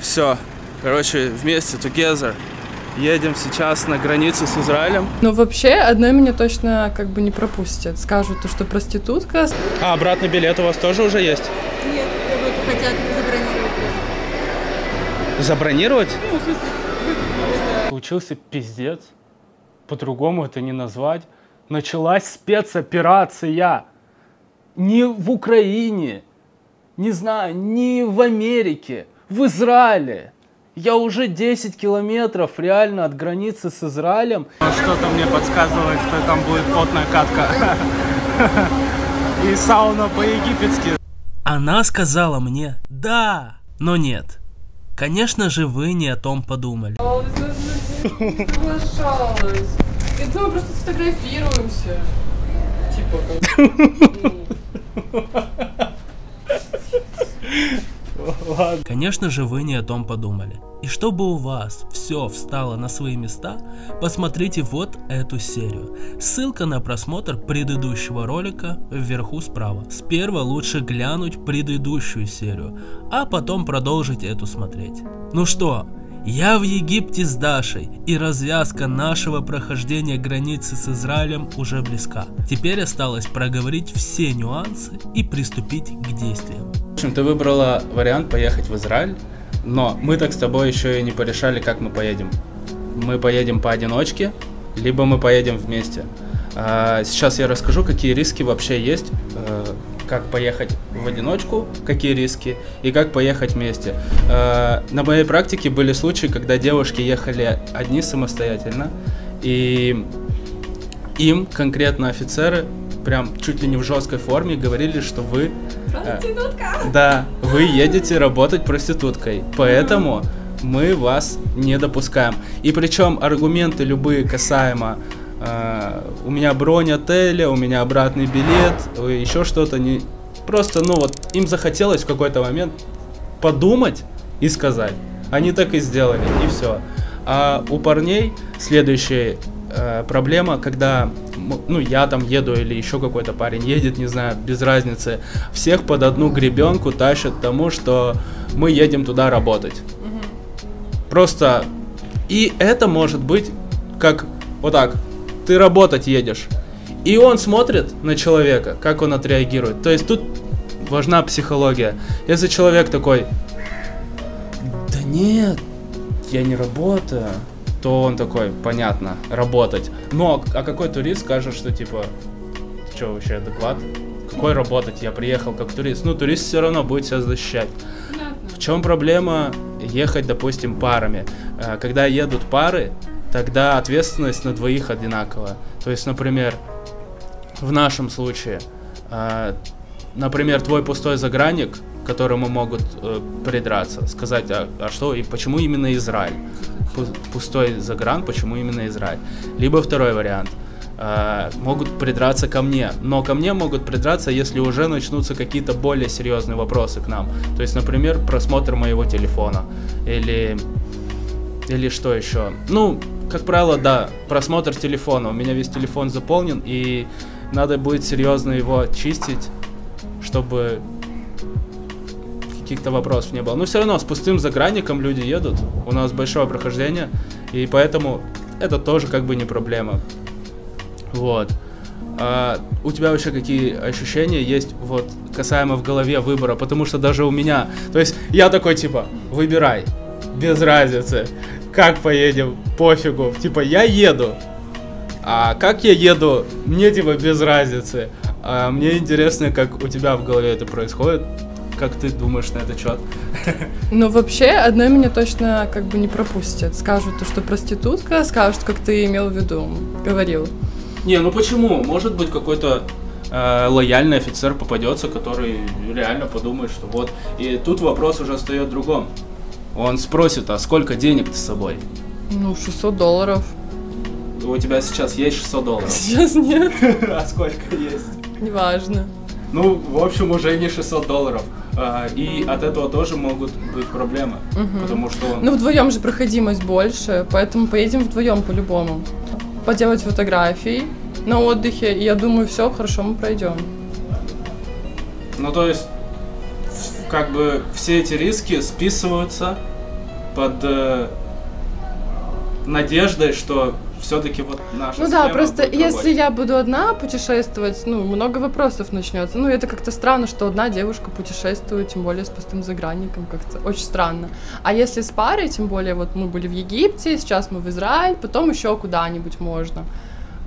Все, короче, вместе, together. Едем сейчас на границу с Израилем. Ну, вообще, одной меня точно как бы не пропустят. Скажут, что проститутка. А обратный билет у вас тоже уже есть? Нет, вот хотят забронировать. Забронировать? Ну, в смысле, получился пиздец. По-другому это не назвать. Началась спецоперация. Не в Украине, не знаю, не в Америке, в Израиле. Я уже 10 километров реально от границы с Израилем. Что-то мне подсказывает, что там будет потная катка. И сауна по-египетски. Она сказала мне «да», но нет. Конечно же, вы не о том подумали. Соглашалась. Я думала, просто сфотографируемся. Типа. Ладно. Конечно же, вы не о том подумали. И чтобы у вас все встало на свои места, посмотрите вот эту серию. Ссылка на просмотр предыдущего ролика вверху справа. Сперва лучше глянуть предыдущую серию, а потом продолжить эту смотреть. Ну что, я в Египте с Дашей, и развязка нашего прохождения границы с Израилем уже близка. Теперь осталось проговорить все нюансы и приступить к действиям. В общем, ты выбрала вариант поехать в Израиль, но мы так с тобой еще и не порешали, как мы поедем. Мы поедем поодиночке, либо мы поедем вместе. Сейчас я расскажу, какие риски вообще есть, как поехать в одиночку, какие риски, и как поехать вместе. На моей практике были случаи, когда девушки ехали одни самостоятельно, и им конкретно офицеры прям чуть ли не в жесткой форме говорили, что вы... Проститутка! Да, вы едете работать проституткой, поэтому мы вас не допускаем. И причем аргументы любые касаемо у меня бронь отеля, у меня обратный билет, еще что-то, не просто, ну вот, им захотелось в какой-то момент подумать и сказать. Они так и сделали, и все. А у парней следующая проблема, когда... Ну, я там еду или еще какой-то парень едет, не знаю, без разницы. Всех под одну гребенку тащат тому, что мы едем туда работать. Просто... И это может быть как вот так. Ты работать едешь. И он смотрит на человека, как он отреагирует. То есть тут важна психология. Если человек такой: да нет, я не работаю, то он такой: понятно, работать. Но а какой турист скажет, что типа, ты что, вообще адекват? Какой работать? Я приехал как турист. Ну, турист все равно будет себя защищать. Понятно. В чем проблема ехать, допустим, парами? Когда едут пары, тогда ответственность на двоих одинакова. То есть, например, в нашем случае, например, твой пустой загранник, к которому могут придраться, сказать, а что и почему именно Израиль? Пустой загран, почему именно Израиль? Либо второй вариант. Могут придраться ко мне. Но ко мне могут придраться, если уже начнутся какие-то более серьезные вопросы к нам. То есть, например, просмотр моего телефона. Или что еще? Ну, как правило, да, просмотр телефона. У меня весь телефон заполнен, и надо будет серьезно его чистить, чтобы... каких-то вопросов не было. Но все равно с пустым загранником люди едут. У нас большое прохождение, и поэтому это тоже как бы не проблема. Вот. А у тебя вообще какие ощущения есть вот касаемо в голове выбора? Потому что даже у меня... То есть я такой типа: выбирай. Без разницы. Как поедем? Пофигу. Типа я еду. А как я еду? Мне типа без разницы. А мне интересно, как у тебя в голове это происходит. Как ты думаешь на этот счет? Ну, вообще, одной меня точно как бы не пропустят. Скажут, что проститутка, скажут, как ты имел в виду, говорил. Не, ну почему? Может быть, какой-то лояльный офицер попадется, который реально подумает, что вот... И тут вопрос уже встает в другом. Он спросит: а сколько денег ты с собой? Ну, $600. У тебя сейчас есть $600? Сейчас нет. А сколько есть? Неважно. Ну, в общем, уже не $600. И от этого тоже могут быть проблемы, потому что... Ну, вдвоем же проходимость больше, поэтому поедем вдвоем по-любому. Поделать фотографии на отдыхе, и я думаю, все, хорошо, мы пройдем. Ну, то есть, как бы все эти риски списываются под надеждой, что все-таки вот наша схема да, просто будет если работать. Я буду одна путешествовать, ну, много вопросов начнется. Ну, это как-то странно, что одна девушка путешествует, тем более с пустым загранником, как-то очень странно. А если с парой, тем более, вот мы были в Египте, сейчас мы в Израиль, потом еще куда-нибудь можно.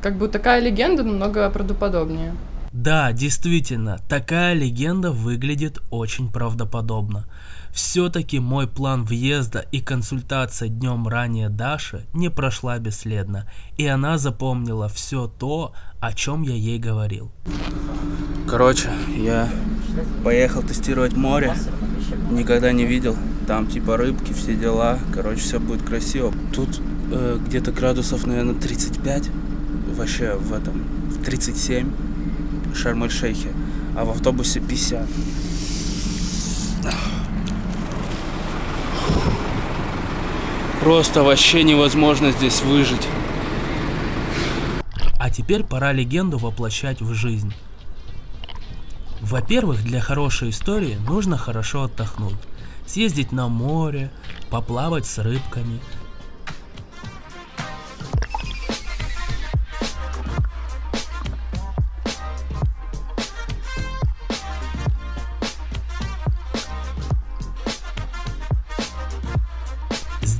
Как бы такая легенда намного правдоподобнее. Да, действительно, такая легенда выглядит очень правдоподобно. Все-таки мой план въезда и консультация днем ранее Даши не прошла бесследно, и она запомнила все то, о чем я ей говорил. Короче, я поехал тестировать море, никогда не видел, там типа рыбки, все дела, короче, все будет красиво. Тут где-то градусов, наверное, 35, вообще в 37, в Шарм-эль-Шейхе, а в автобусе 50. Просто вообще невозможно здесь выжить. А теперь пора легенду воплощать в жизнь. Во-первых, для хорошей истории нужно хорошо отдохнуть. Съездить на море, поплавать с рыбками.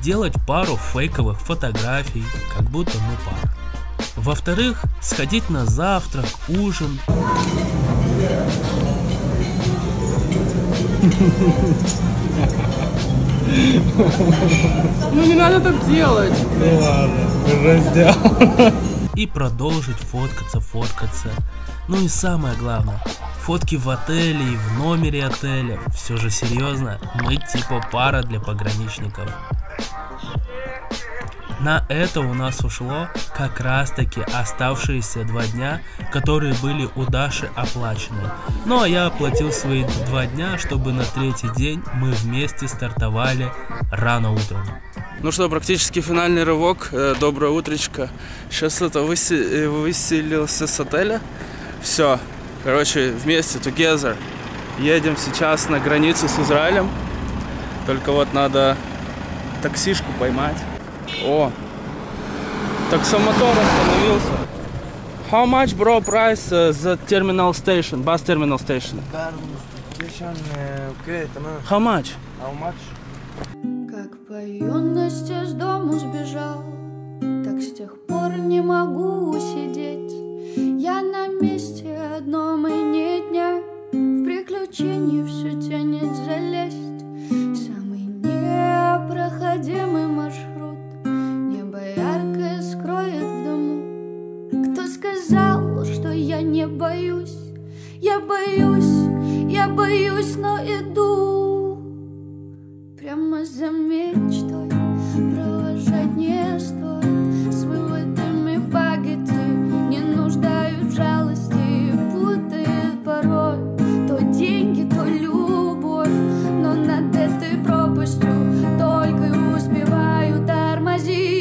Сделать пару фейковых фотографий, как будто мы пара. Во-вторых, сходить на завтрак, ужин. Ну не надо так делать. Ну ладно, уже сделал. И продолжить фоткаться. Ну и самое главное, фотки в отеле и в номере отеля. Все же серьезно, мы типа пара для пограничников. На это у нас ушло как раз таки оставшиеся 2 дня, которые были у Даши оплачены. Но я оплатил свои 2 дня, чтобы на 3-й день мы вместе стартовали рано утром. Ну что, практически финальный рывок. Доброе утречко. Сейчас это выселился с отеля. Все, короче, вместе, together. Едем сейчас на границу с Израилем. Только вот надо таксишку поймать. О, таксомотор остановился. How much, bro, price the terminal station, bus terminal station? How much? How much? Как по юности с дому сбежал, так с тех пор не могу сидеть. Я на месте одном и не дня, в приключении все тянет залезть. Самый непроходимый маршрут. Яркое скроет в дому. Кто сказал, что я не боюсь? Я боюсь, но иду. Прямо за мечтой провожать не стоит. С выводами багеты не нуждают в жалости. Путает порой то деньги, то любовь. Но над этой пропастью только и успеваю тормозить.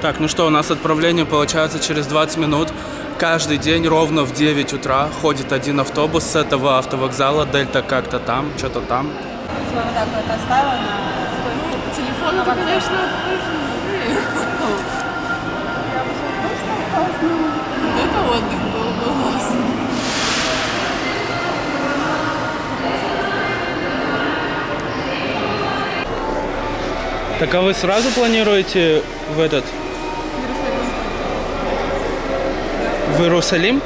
Так, ну что, у нас отправление получается через 20 минут. Каждый день ровно в 9 утра ходит один автобус с этого автовокзала, Дельта как-то там, что-то там. Вот так вот оставила на телефон. Ну, ты, конечно, вот это отдых был у нас. Так, а вы сразу планируете в этот... В Иерусалим?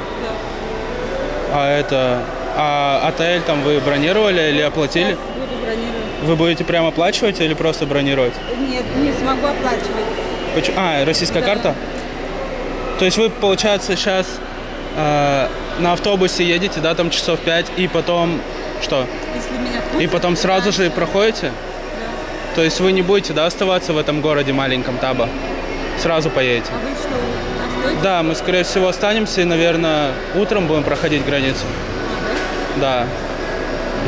Да. А отель там вы бронировали или оплатили? Да, буду бронировать. Вы будете прям оплачивать или просто бронировать? Нет, не смогу оплачивать. Почему? А, российская карта? То есть вы, получается, сейчас на автобусе едете, да, там часов 5, и потом что? Если меня пустят, и потом сразу же проходите? Да. То есть вы не будете, да, оставаться в этом городе маленьком Таба? Сразу поедете? А вы что? Да, мы, скорее всего, останемся и, наверное, утром будем проходить границу. Да.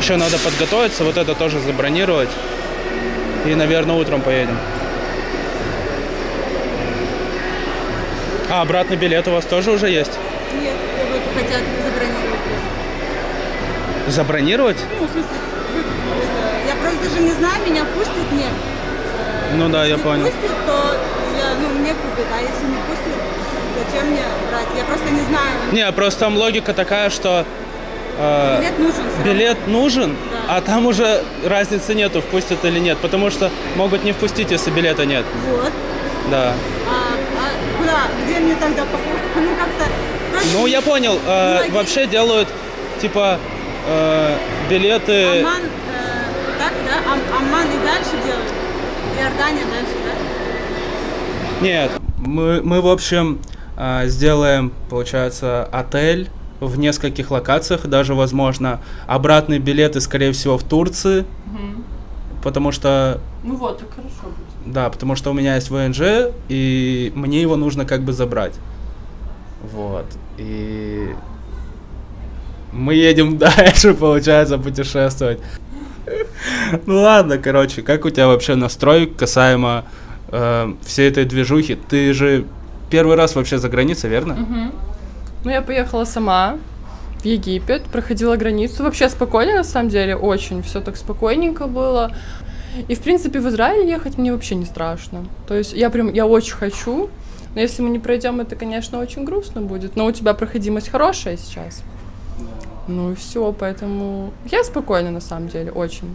Еще надо подготовиться, вот это тоже забронировать. И, наверное, утром поедем. А обратный билет у вас тоже уже есть? Нет, вот хотят забронировать. Забронировать? Ну, в смысле, я просто просто даже не знаю, меня пустят, нет. Ну да, я понял. Если пустят, то я, ну, мне купят, а если не пустят, зачем мне брать? Я просто не знаю. Не, просто там логика такая, что билет нужен. Билет нужен, да. А там уже разницы нету, впустят или нет, потому что могут не впустить, если билета нет. Вот. Да. А куда? Где мне тогда покупка? Ну как-то. Ну я понял. Вообще делают типа билеты. Амман, так, да? Амман и дальше делают. Иордания дальше, да? Нет. Мы в общем сделаем, получается, отель в нескольких локациях, даже, возможно, обратные билеты, скорее всего, в Турции, потому что... Ну вот, так хорошо будет. Да, потому что у меня есть ВНЖ, и мне его нужно как бы забрать. Вот, и мы едем дальше, получается, путешествовать. Ну ладно, короче, как у тебя вообще настрой касаемо всей этой движухи? Ты же первый раз вообще за границей, верно? Ну, я поехала сама в Египет, проходила границу. Вообще спокойно, на самом деле, очень. Все так спокойненько было. И, в принципе, в Израиль ехать мне вообще не страшно. То есть я очень хочу. Но если мы не пройдем, это, конечно, очень грустно будет. Но у тебя проходимость хорошая сейчас. Ну и все, поэтому я спокойна, на самом деле, очень.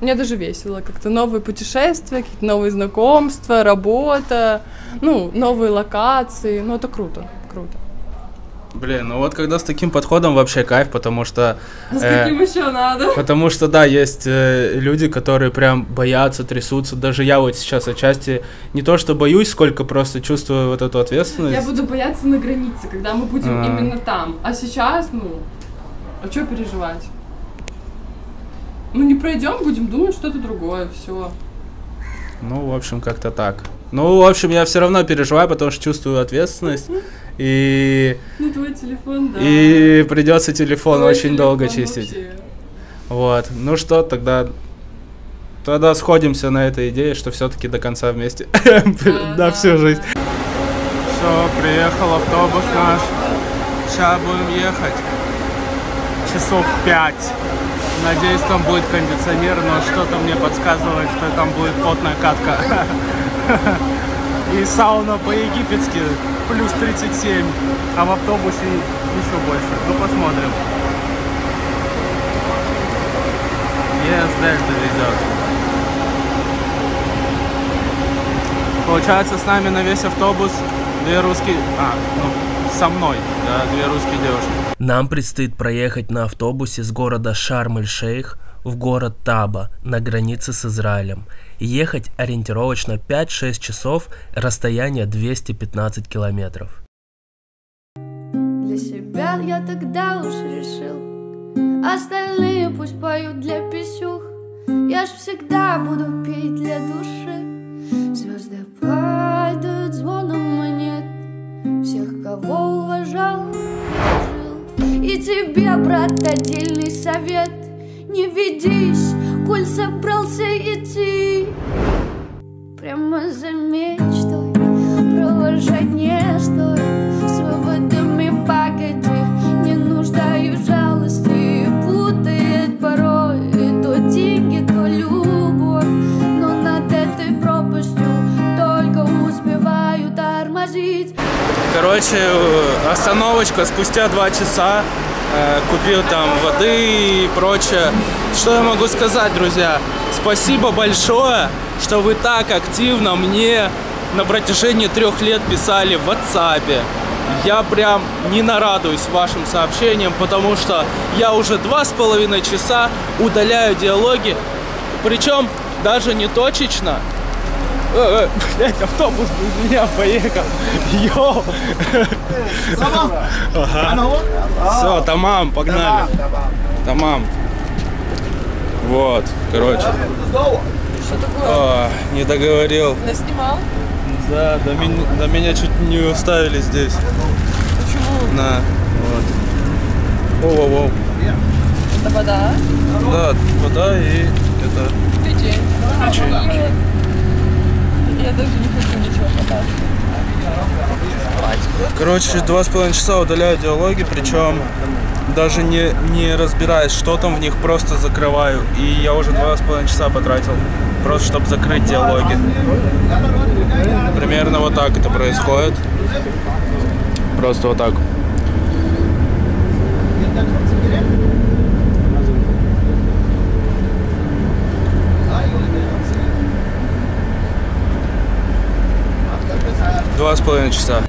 Мне даже весело. Как-то новые путешествия, какие-то новые знакомства, работа, ну, новые локации. Ну, это круто, круто. Блин, ну вот когда с таким подходом вообще кайф, потому что... С каким еще надо? Потому что, да, есть люди, которые прям боятся, трясутся. Даже я вот сейчас отчасти не то что боюсь, сколько просто чувствую вот эту ответственность. Я буду бояться на границе, когда мы будем именно там. А сейчас, ну, а что переживать? Ну не пройдем, будем думать что-то другое, все. Ну, в общем, как-то так. Ну, в общем, я все равно переживаю, потому что чувствую ответственность. И... Ну, твой телефон, да. И придется телефон очень долго чистить. Вообще. Вот. Ну что, тогда сходимся на этой идее, что все-таки до конца вместе. На всю жизнь. Все, приехал автобус наш. Сейчас будем ехать. Часов 5. Надеюсь, там будет кондиционер, но что-то мне подсказывает, что там будет плотная катка. И сауна по-египетски плюс 37, а в автобусе еще больше. Ну посмотрим. Дальше ведет. Получается, с нами на весь автобус две русские... со мной, да, две русские девушки. Нам предстоит проехать на автобусе с города Шарм-эль-Шейх в город Таба на границе с Израилем. Ехать ориентировочно 5-6 часов, расстояние 215 километров. Для себя я тогда уж решил, остальные пусть поют для писюх. Я ж всегда буду петь для души, звезды падают звоном монет. Всех, кого уважал, жил. И тебе, брат, отдельный совет. Не ведись, коль собрался идти. Прямо за мечтой провожать не стоит. С выводами погоди, не нуждаюсь в жалости. Путает порой то деньги, то любовь. Но над этой пропастью только успеваю тормозить. Короче, остановочка спустя 2 часа. Купил там воды и прочее. Что я могу сказать, друзья? Спасибо большое, что вы так активно мне на протяжении 3 лет писали в WhatsApp. Я прям не нарадуюсь вашим сообщениям, потому что я уже 2,5 часа удаляю диалоги. Причем даже не точечно. Блять, автобус без меня поехал. Йоу. Все, тамам, погнали. Тамам. Вот, короче. Что такое? Не договорил. Наснимал? Да, до меня чуть не уставили здесь. Почему? На, вот. Воу-воу-воу. Это вода? Да, вода и это... Печень. Печень. Я даже не хочу ничего показывать. Короче, 2,5 часа удаляю диалоги, причем даже не разбираясь, что там в них, просто закрываю. И я уже 2,5 часа потратил, просто чтобы закрыть диалоги. Примерно вот так это происходит. Просто вот так. Два с половиной часа.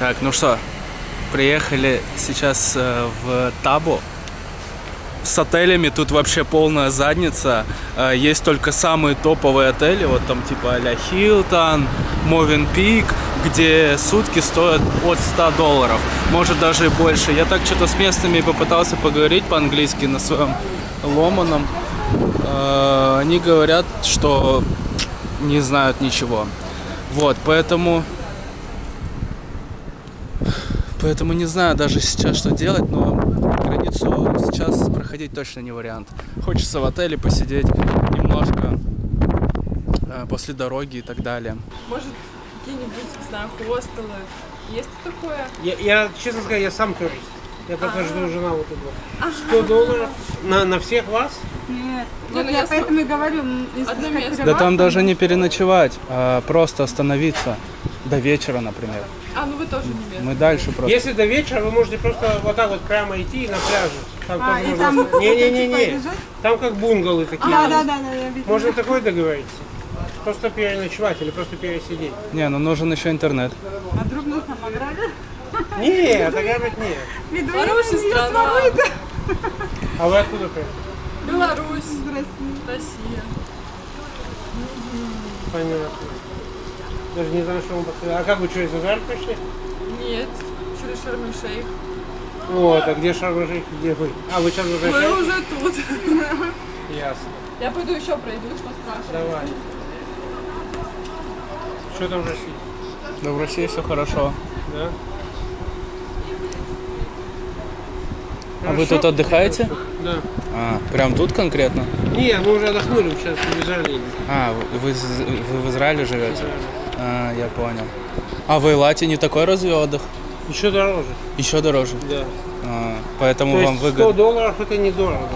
Так, ну что, приехали сейчас в Табу. С отелями тут вообще полная задница. Есть только самые топовые отели, вот там типа а-ля Хилтон, Мовен Пик, где сутки стоят от $100, может даже и больше. Я так что-то с местными попытался поговорить по-английски на своем ломаном. Они говорят, что не знают ничего. Вот, Поэтому не знаю даже сейчас, что делать, но границу сейчас проходить точно не вариант. Хочется в отеле посидеть немножко после дороги и так далее. Может, какие-нибудь, не знаю, хостелы? Есть такое? Я, честно сказать, я сам турист. Я подтверждаю, жена вот туда. $100 на всех вас? Нет. Нет, я поэтому и говорю. Да там даже не переночевать, а просто остановиться. До вечера, например. А, ну вы тоже не местные. Мы дальше просто. Если до вечера, вы можете просто вот так вот прямо идти и на пляже. Не-не-не-не. Там как бунгалы такие. Да-да-да. Можно такое договориться? Просто переночевать или просто пересидеть? Не, ну нужен еще интернет. А друг нас там ограбили? Не, отограбить нет. Хорошая страна. А вы откуда приехали? Беларусь. Россия. Понятно. Даже не знаю, что вам подсказать. А как вы что, из Израиля пришли? Нет, через Шарм-эль-Шейх. Вот, а где Шарм-эль-Шейх, где вы? А вы Шарм-эль-Шейх? Мы уже тут. Ясно. Я пойду еще пройду, что страшно. Давай. Что там в России? Да в России все хорошо. Да? А хорошо? Вы тут отдыхаете? Да. А, прям тут конкретно? Не, мы уже отдохнули, сейчас в Израиле. А, вы в Израиле живете? Да. А, я понял. А в Эйлате не такой разве отдых? Еще дороже. Еще дороже? Да. А, поэтому вам выгодно. $100 это недорого.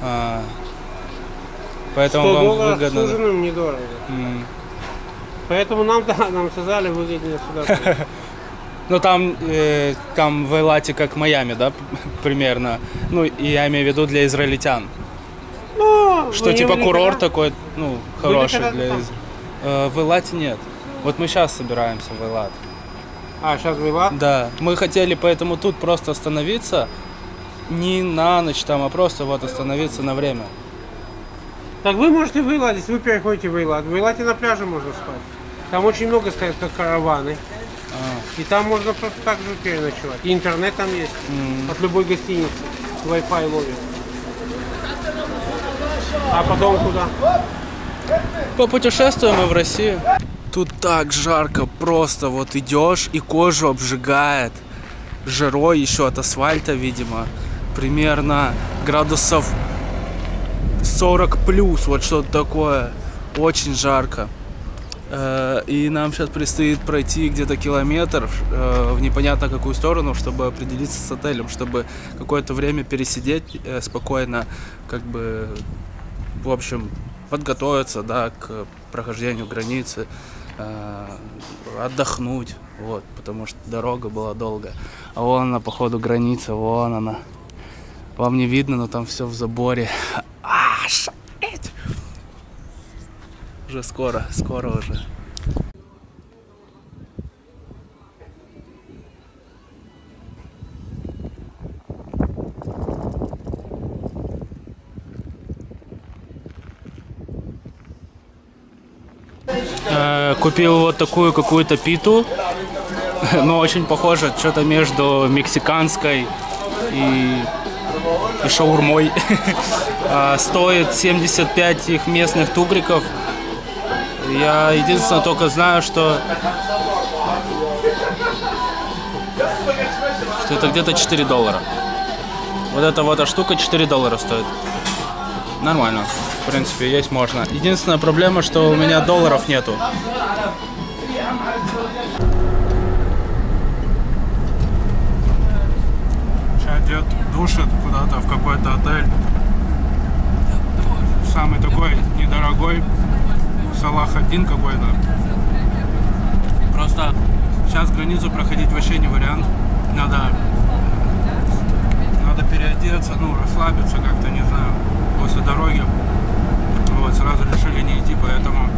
А, поэтому вам выгодно. $100 с ужином недорого. Поэтому нам сказали выгоднее сюда. Ну там в Эйлате как Майами, да, примерно. Ну и я имею в виду для израильтян. Что типа курорт такой, ну, хороший для израильтян. В Эйлате нет. Вот мы сейчас собираемся в Эйлат. А, сейчас в Эйлат? Да. Мы хотели поэтому тут просто остановиться, не на ночь там, а просто вот остановиться на время. Так вы можете в Эйлат, если вы переходите в Эйлат. В Эйлате на пляже можно спать. Там очень много стоят как караваны. А. И там можно просто так же переночевать. И интернет там есть. От любой гостиницы. Wi-Fi ловит. А потом куда? Попутешествуем мы в Россию. Тут так жарко, просто вот идешь и кожу обжигает жарой еще от асфальта, видимо, примерно градусов 40+, вот что-то такое, очень жарко. И нам сейчас предстоит пройти где-то километр в непонятно какую сторону, чтобы определиться с отелем, чтобы какое-то время пересидеть спокойно, как бы, в общем, подготовиться, да, к прохождению границы. отдохнуть, вот, потому что дорога была долгая. А вон она, походу, граница, вон она. Вам не видно, но там все в заборе. Уже скоро, скоро уже. Купил вот такую какую-то питу, но очень похоже, что-то между мексиканской и шаурмой. Стоит 75 их местных тугриков. Я единственное только знаю, что это где-то 4 доллара. Вот эта вот эта штука 4 доллара стоит. Нормально. В принципе, есть можно. Единственная проблема, что у меня долларов нету. Сейчас дед душит куда-то в какой-то отель. Самый такой недорогой. Салах-1 какой-то. Просто сейчас границу проходить вообще не вариант. Надо переодеться, ну, расслабиться как-то, не знаю, после дороги. Вот, сразу решили не идти, поэтому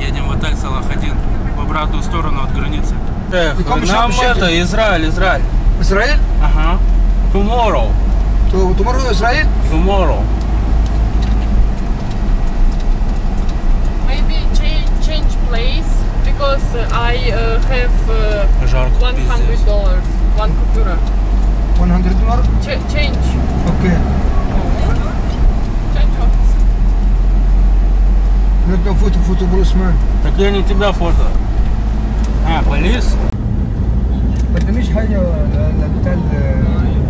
едем в отель Салах-1 в обратную сторону от границы. Эх, нам это, Израиль. Израиль? Ага. Tomorrow. Tomorrow Израиль? Tomorrow. Maybe change place, because I have $100. One купюра. $100? Change. Okay. Нет, там фото бросим. Так я не тебя фото. А, полис? Это не что-то,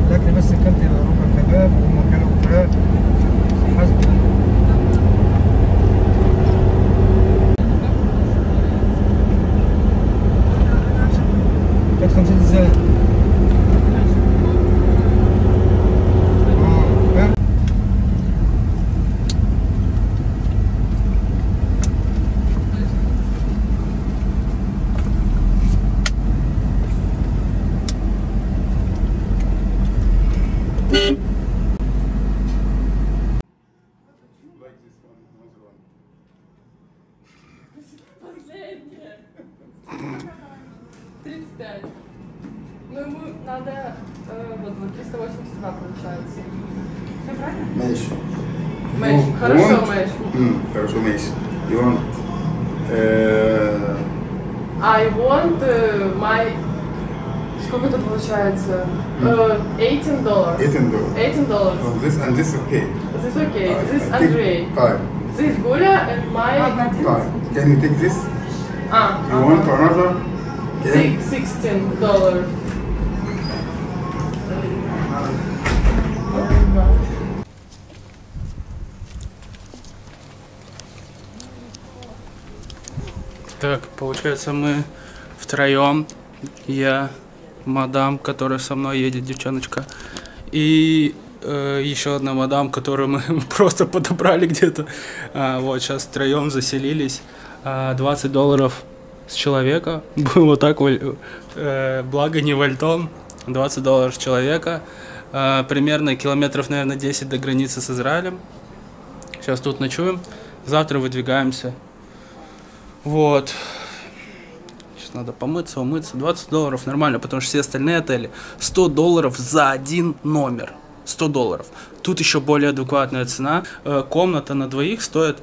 только бес кабель, рукой кабель, макалу крат. Это 50 зель. Сколько это получается? $18. $18. This okay. This okay. This Andrei. This Gulia and my. Can you take this? You want another? Okay. $16. Так, получается, мы втроем. Я, мадам, которая со мной едет, девчоночка, и еще одна мадам, которую мы просто подобрали где-то. Вот, сейчас втроем заселились. $20 с человека. Было так, благо не вольтом. $20 с человека. Примерно километров, наверное, 10 до границы с Израилем. Сейчас тут ночуем. Завтра выдвигаемся. Вот. Надо помыться, умыться. $20 нормально, потому что все остальные отели $100 за один номер. $100. Тут еще более адекватная цена. Комната на двоих стоит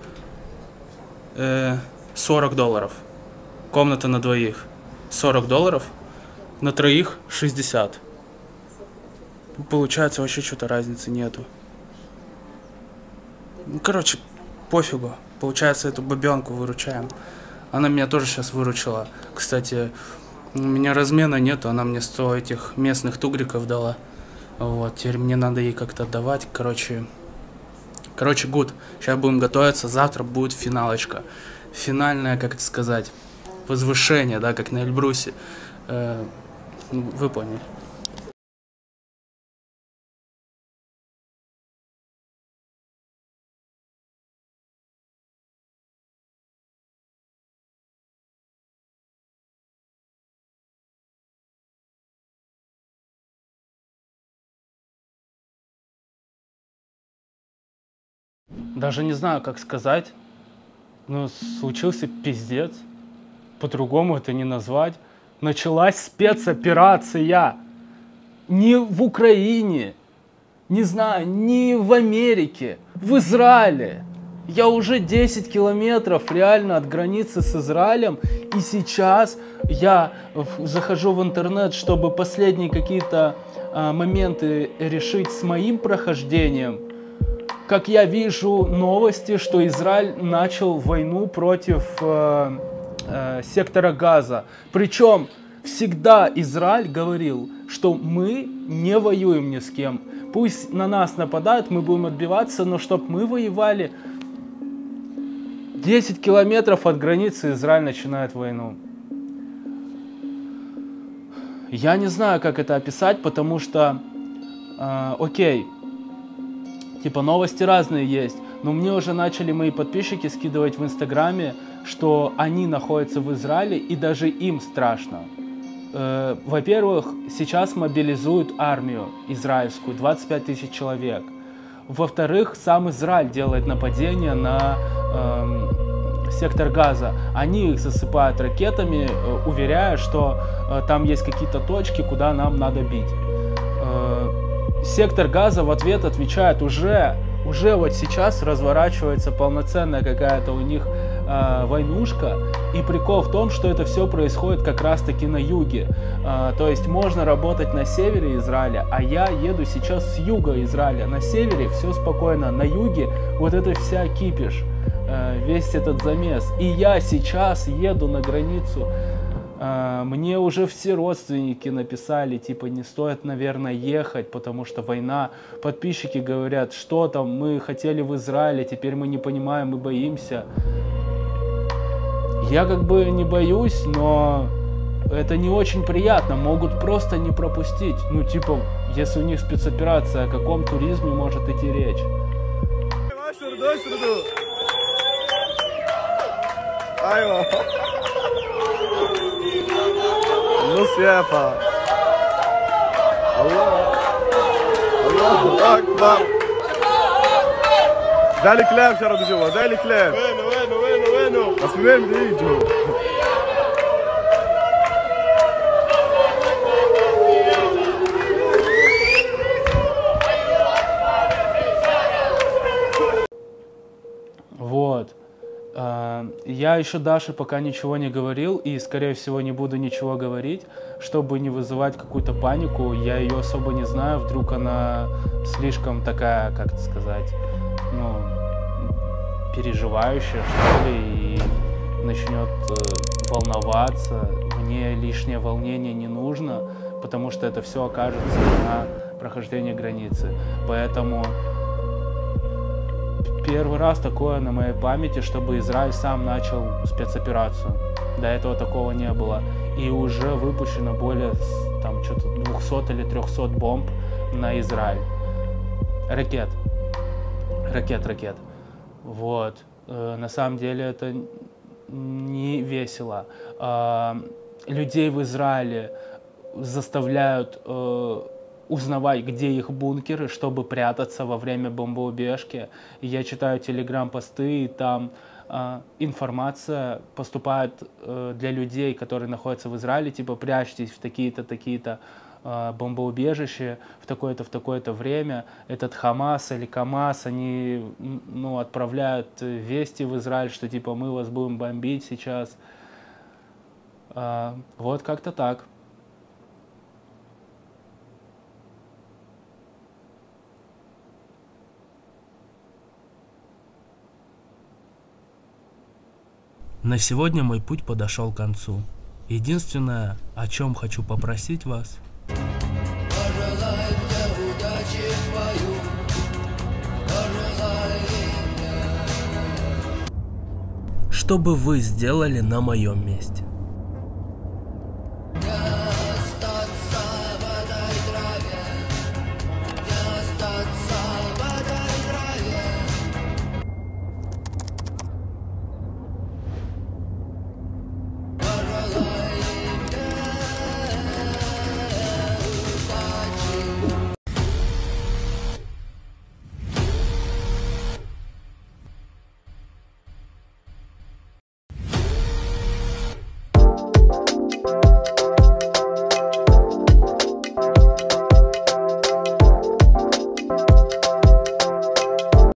$40. Комната на двоих $40. На троих $60. Получается, вообще что-то разницы нету. Ну, короче, пофигу. Получается, эту бабенку выручаем. Она меня тоже сейчас выручила. Кстати, у меня размена нету, она мне 100 этих местных тугриков дала. Вот, теперь мне надо ей как-то отдавать. Короче, гуд. Сейчас будем готовиться, завтра будет финалочка. Финальное, как это сказать, возвышение, да, как на Эльбрусе. Вы поняли. Даже не знаю, как сказать, но случился пиздец. По-другому это не назвать. Началась спецоперация. Не в Украине, не знаю, не в Америке, в Израиле. Я уже 10 километров реально от границы с Израилем, и сейчас я захожу в интернет, чтобы последние какие-то моменты решить с моим прохождением. Как я вижу новости, что Израиль начал войну против сектора Газа. Причем всегда Израиль говорил, что мы не воюем ни с кем. Пусть на нас нападают, мы будем отбиваться, но чтобы мы воевали... 10 километров от границы Израиль начинает войну. Я не знаю, как это описать, потому что, окей, типа новости разные есть, но мне уже начали мои подписчики скидывать в Инстаграме, что они находятся в Израиле и даже им страшно. Во-первых, сейчас мобилизуют армию израильскую, 25 тысяч человек. Во-вторых, сам Израиль делает нападение на сектор Газа. Они их засыпают ракетами, уверяя, что там есть какие-то точки, куда нам надо бить. Сектор Газа в ответ отвечает, уже вот сейчас разворачивается полноценная какая-то у них войнушка. И прикол в том, что это все происходит как раз таки на юге. То есть можно работать на севере Израиля, а я еду сейчас с юга Израиля. На севере все спокойно, на юге вот это вся кипиш, весь этот замес. И я сейчас еду на границу. Мне уже все родственники написали, типа, не стоит, наверное, ехать, потому что война. Подписчики говорят, что там, мы хотели в Израиле, теперь мы не понимаем, мы боимся. Я как бы не боюсь, но это не очень приятно, могут просто не пропустить. Ну, типа, если у них спецоперация, о каком туризме может идти речь? Ну, Света! Аллах! Аллаху Акбар! Зали клям, Шараб Джува, зали клям! Посмотрим, где их Джува! Вот. Я еще Даше пока ничего не говорил и, скорее всего, не буду ничего говорить, чтобы не вызывать какую-то панику. Я ее особо не знаю, вдруг она слишком такая, как это сказать, ну, переживающая, что ли, и начнет волноваться. Мне лишнее волнение не нужно, потому что это все окажется на прохождении границы. Поэтому... Первый раз такое на моей памяти, чтобы Израиль сам начал спецоперацию. До этого такого не было. И уже выпущено более там, что-то 200 или 300 бомб на Израиль. Ракет. Вот. На самом деле это не весело. Людей в Израиле заставляют... узнавать, где их бункеры, чтобы прятаться во время бомбоубежки. Я читаю телеграм-посты, и там информация поступает для людей, которые находятся в Израиле, типа прячьтесь в такие-то бомбоубежище в такое-то время. Этот Хамас или Камас, они ну, отправляют вести в Израиль, что типа мы вас будем бомбить сейчас. Вот как-то так. На сегодня мой путь подошел к концу. Единственное, о чем хочу попросить вас... чтобы вы сделали на моем месте.